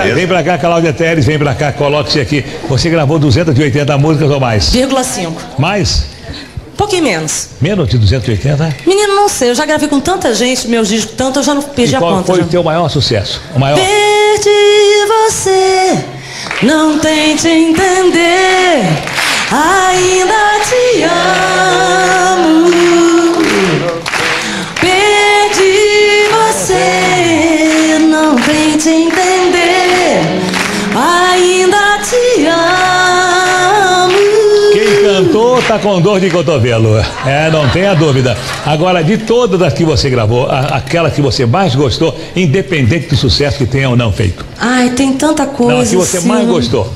Cláudia, vem pra cá, Claudia Teles, vem pra cá, coloque-se aqui. Você gravou 280 músicas ou mais? 0,5. Mais? Pouquinho menos. Menos de 280? Menino, não sei, eu já gravei com tanta gente, meus discos, tanto, eu já não perdi a conta. Qual foi o teu maior sucesso? O maior? Perdi você, não tente entender, ainda te amo. Perdi você, não tente entender, ainda te amo. Quem cantou tá com dor de cotovelo, não tenha dúvida. Agora, de todas as que você gravou, aquela que você mais gostou, independente do sucesso que tenha ou não feito. Ai, tem tanta coisa. Não, a que você mais gostou.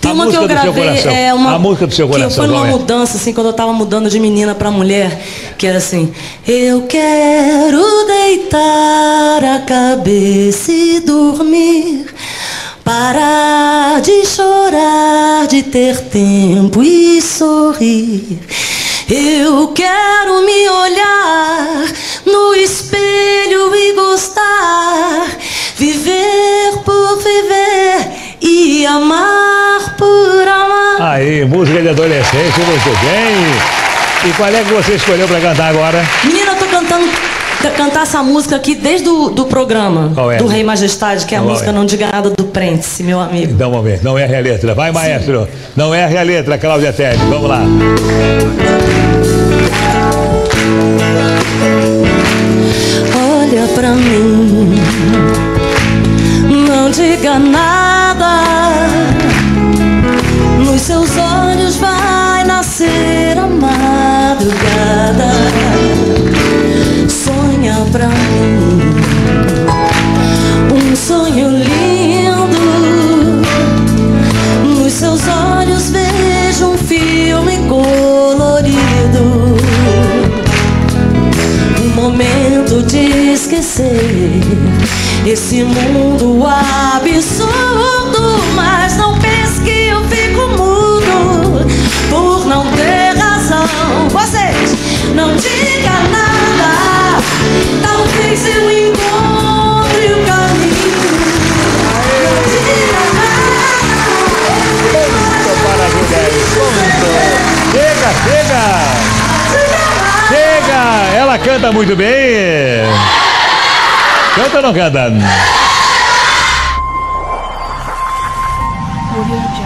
Tem uma que eu gravei, é uma a música do seu coração, que foi numa mudança, assim, quando eu tava mudando de menina pra mulher, que era assim: eu quero deitar a cabeça e dormir, parar de chorar, de ter tempo e sorrir. Eu quero me olhar no espelho e gostar, viver por viver e amar. Aí, música de adolescente, muito bem. E qual é que você escolheu pra cantar agora? Menina, eu tô cantando, essa música aqui desde o programa. Qual é? Do Rei Majestade, que é a música Não Diga Nada do Prentice, meu amigo. Então vamos ver, não erre a letra. Vai, maestro. Sim. Não erre a letra, Claudia Telles. Vamos lá. Olha pra mim, não diga nada. Nos seus olhos vai nascer a madrugada. Sonha pra mim um sonho lindo. Nos seus olhos vejo um filme colorido, um momento de esquecer esse mundo absurdo. Mas não pense que eu fico mudo por não ter razão. Vocês, não diga nada, talvez eu encontre o caminho. Não diga nada, mas chega, chega, chega. Ela canta muito bem. Canta ou não canta? Audio Jungle.